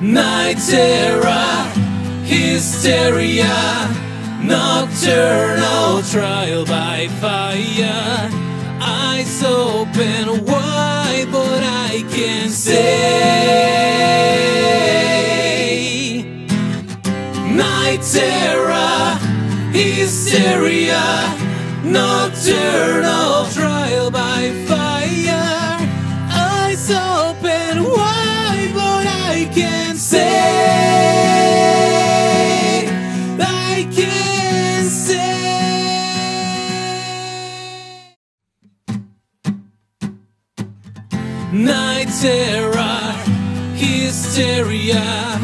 Night terror, hysteria, nocturnal trial by fire. Eyes open wide, but I can't say. Night terror, hysteria, nocturnal trial by fire. Eyes open wide, but I can't say. I can't say. Night terror, hysteria,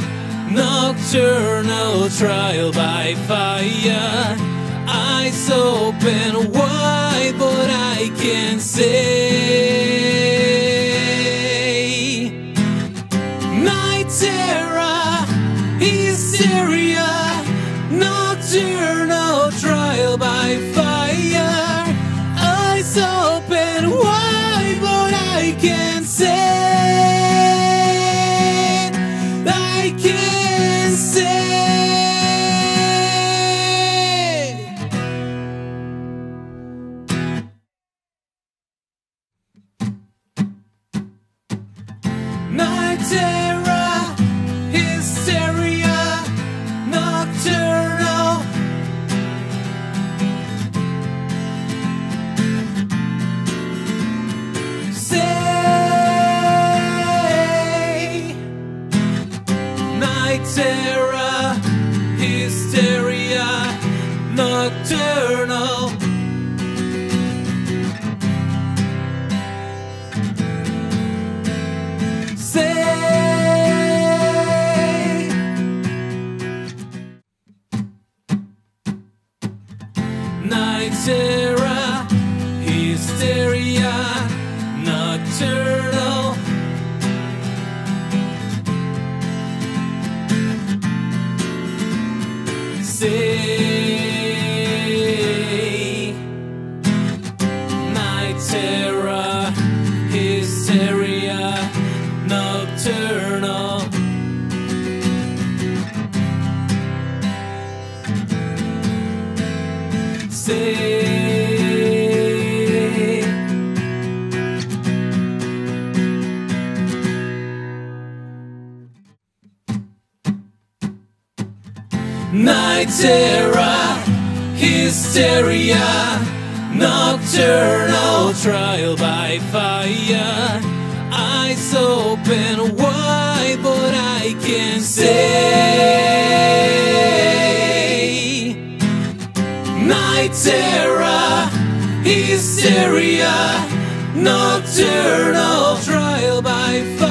nocturnal trial by fire. Eyes open wide, but I can't say. Night terror, hysteria, nocturnal trial by fire. Eyes open wide, but I can't say. I can't say. Night terror, hysteria, nocturnal. Say, night terror, hysteria, nocturnal. Night terror, hysteria, nocturnal. Say, night terror, hysteria, nocturnal. Say, night terror, hysteria, nocturnal trial by fire. Eyes open wide, but I can't say. Night terror, hysteria, nocturnal trial by fire.